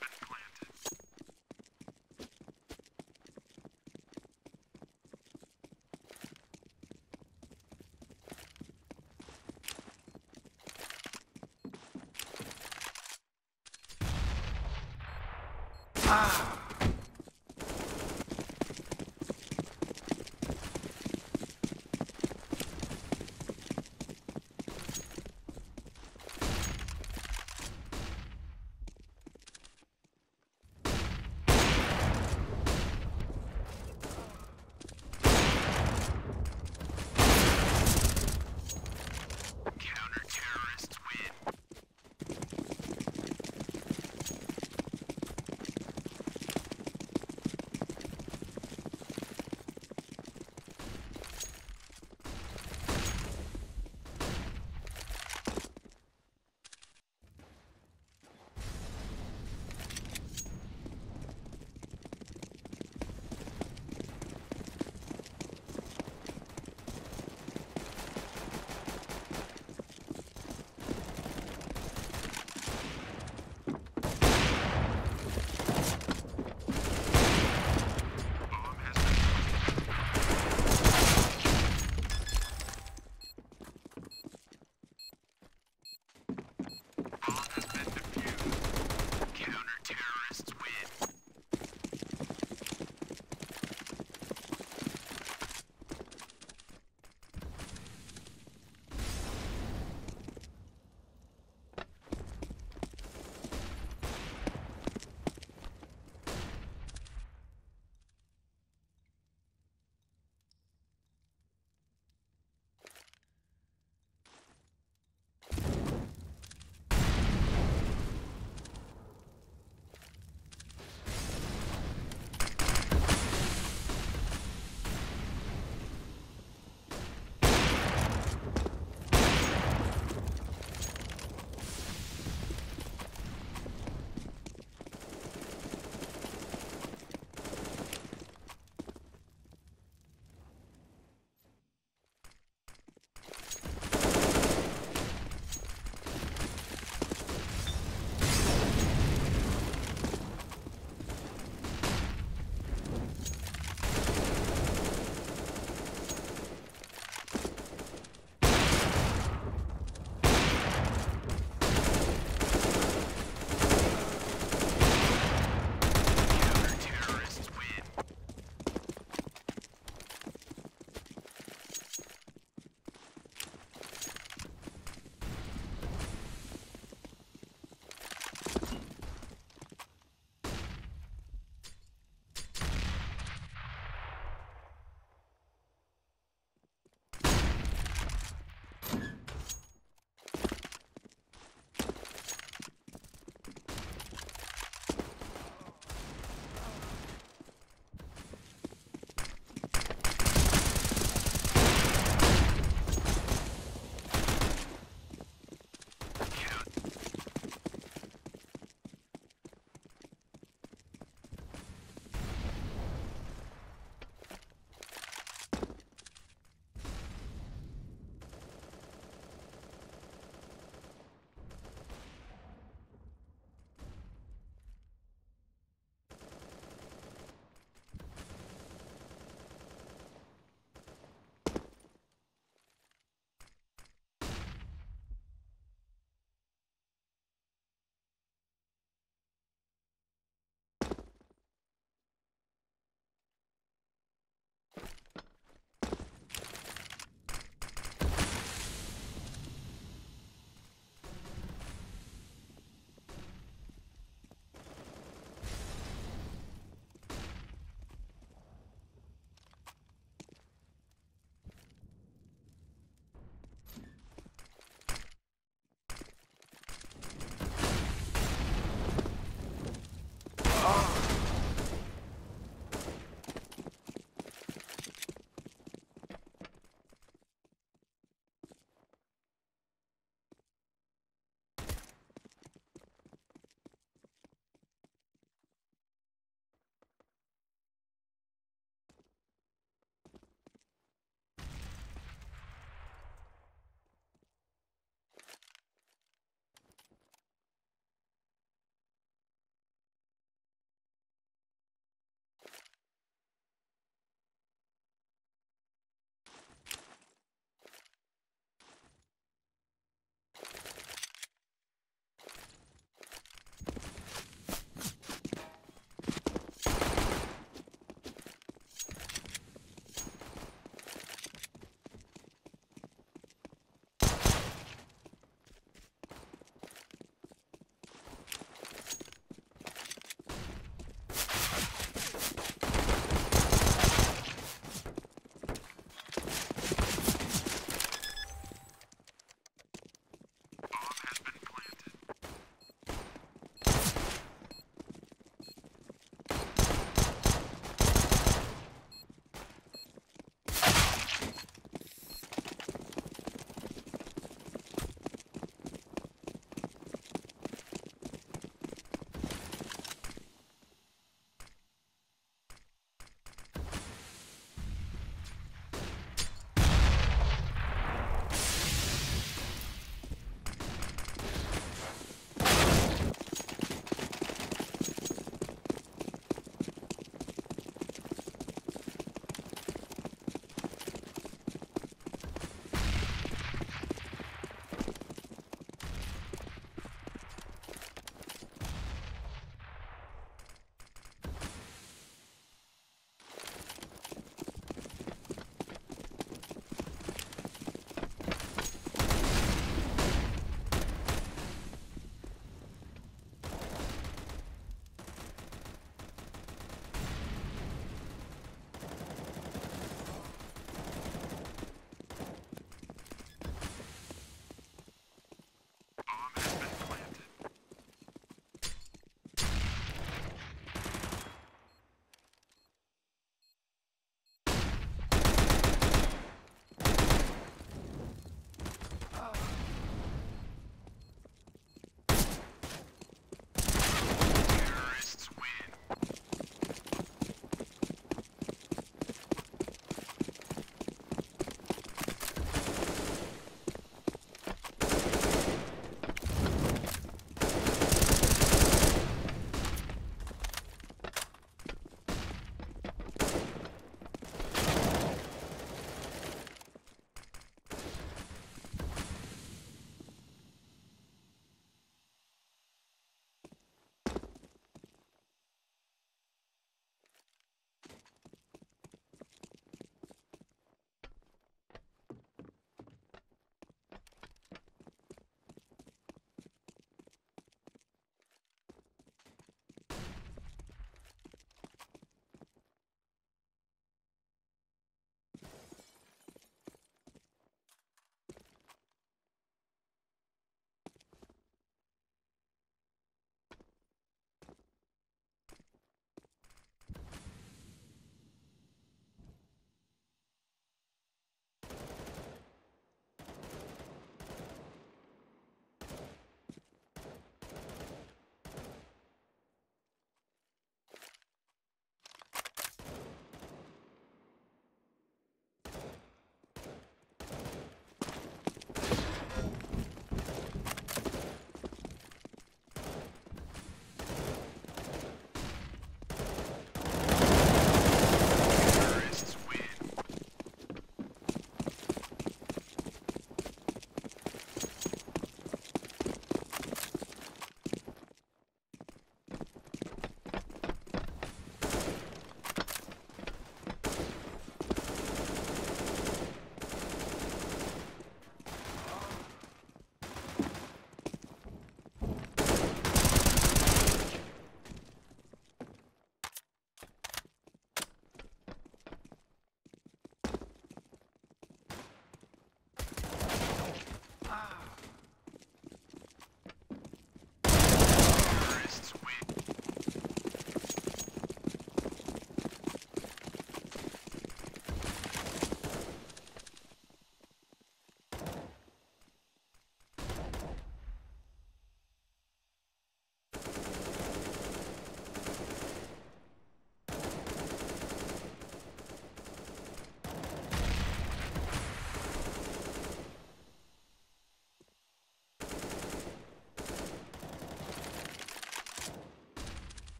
has been